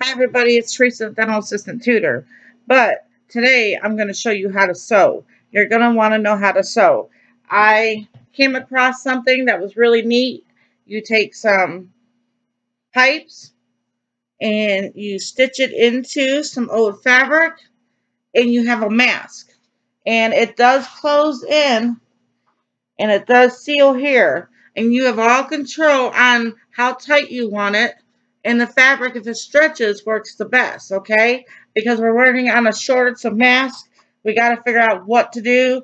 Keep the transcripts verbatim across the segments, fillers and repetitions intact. Hi everybody, it's Teresa, dental assistant tutor. But today I'm going to show you how to sew. You're going to want to know how to sew. I came across something that was really neat. You take some pipes and you stitch it into some old fabric and you have a mask. And it does close in and it does seal here. And you have all control on how tight you want it. And the fabric, if it stretches, works the best, okay? Because we're working on a shortage of masks. We got to figure out what to do.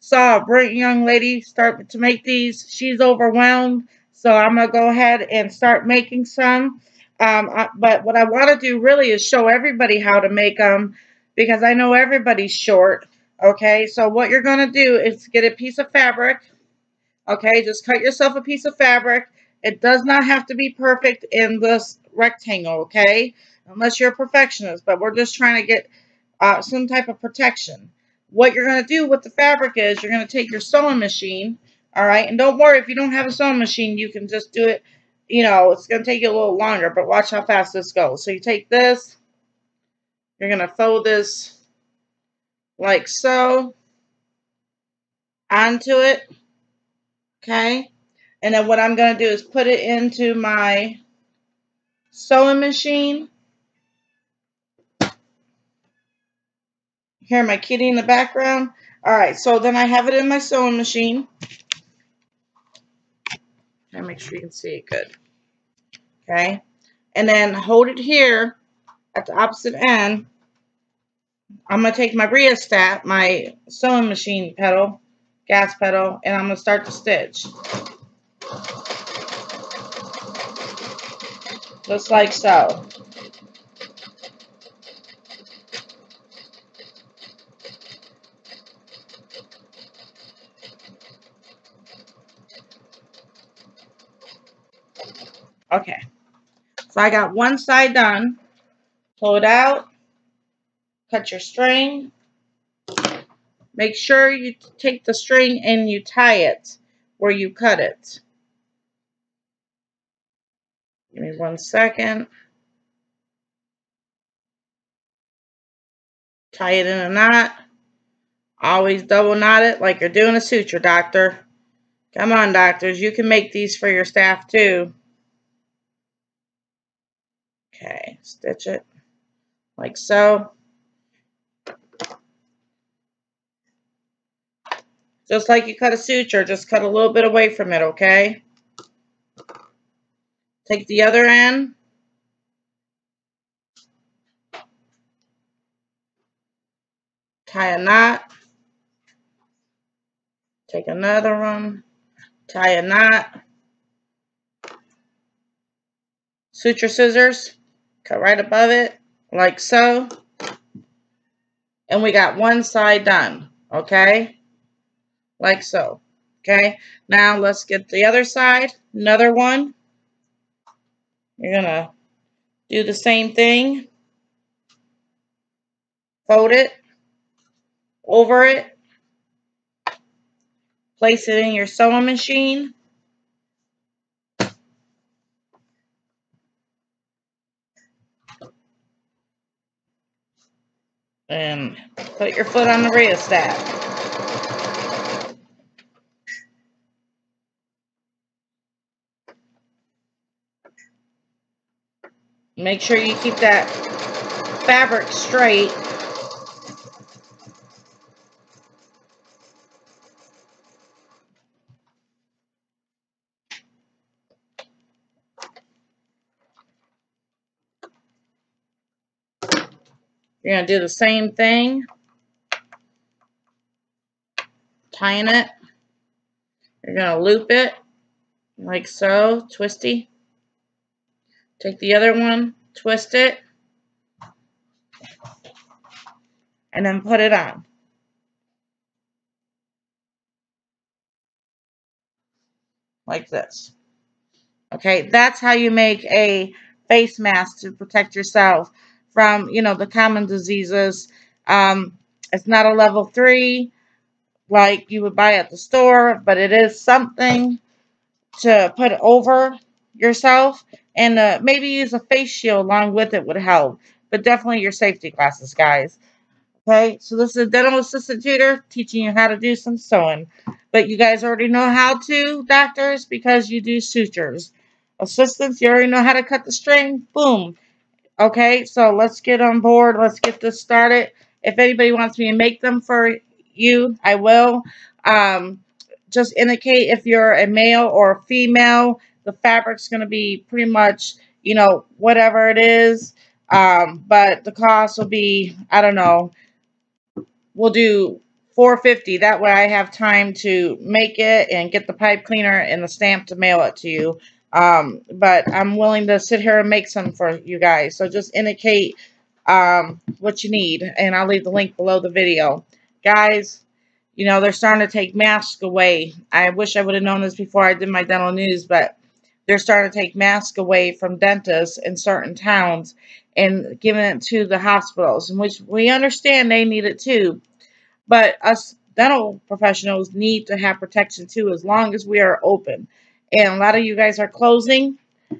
Saw a brilliant young lady start to make these. She's overwhelmed. So I'm going to go ahead and start making some. Um, I, but what I want to do really is show everybody how to make them. Because I know everybody's short, okay? So what you're going to do is get a piece of fabric. Okay, just cut yourself a piece of fabric. It does not have to be perfect in this rectangle, okay? Unless you're a perfectionist, but we're just trying to get uh, some type of protection. What you're going to do with the fabric is you're going to take your sewing machine, all right? And don't worry, if you don't have a sewing machine, you can just do it, you know, it's going to take you a little longer, but watch how fast this goes. So you take this, you're going to fold this like so onto it, okay? And then what I'm going to do is put it into my sewing machine. Hear my kitty in the background. All right, so then I have it in my sewing machine. Try to make sure you can see it good. Okay, and then hold it here at the opposite end. I'm going to take my rheostat, my sewing machine pedal, gas pedal, and I'm going to start to stitch. Just like so. Okay. So I got one side done. Pull it out. Cut your string. Make sure you take the string and you tie it where you cut it. Give me one second. Tie it in a knot. Always double knot it like you're doing a suture, doctor. Come on, doctors. You can make these for your staff, too. Okay. Stitch it like so. Just like you cut a suture, just cut a little bit away from it, okay? Take the other end. Tie a knot. Take another one. Tie a knot. Suture scissors. Cut right above it, like so. And we got one side done, okay? Like so, okay? Now let's get the other side, another one. You're going to do the same thing. Fold it. Over it. Place it in your sewing machine. And put your foot on the rheostat. Make sure you keep that fabric straight. You're going to do the same thing. Tying it. You're going to loop it like so, twisty. Take the other one, twist it, and then put it on. Like this. Okay, that's how you make a face mask to protect yourself from, you know, the common diseases. Um, it's not a level three like you would buy at the store, but it is something to put over yourself, and uh, maybe use a face shield along with it would help. But definitely your safety glasses, guys. Okay, so this is a dental assistant tutor teaching you how to do some sewing. But you guys already know how to, doctors, because you do sutures. Assistants, you already know how to cut the string. Boom. Okay, so let's get on board. Let's get this started. If anybody wants me to make them for you, I will. Um, just indicate if you're a male or a female. The fabric's going to be pretty much, you know, whatever it is. Um, but the cost will be, I don't know, we'll do four fifty. That way I have time to make it and get the pipe cleaner and the stamp to mail it to you. Um, but I'm willing to sit here and make some for you guys. So just indicate um, what you need, and I'll leave the link below the video. Guys, you know, they're starting to take masks away. I wish I would have known this before I did my dental news, but they're starting to take masks away from dentists in certain towns and giving it to the hospitals, in which we understand they need it too. But us dental professionals need to have protection too, as long as we are open. And a lot of you guys are closing,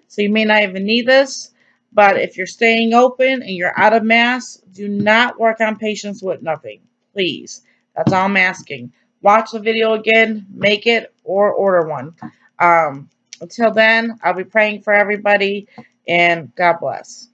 so you may not even need this. But if you're staying open and you're out of masks, do not work on patients with nothing. Please. That's all I'm asking. Watch the video again, make it, or order one. Um, until then, I'll be praying for everybody, and God bless.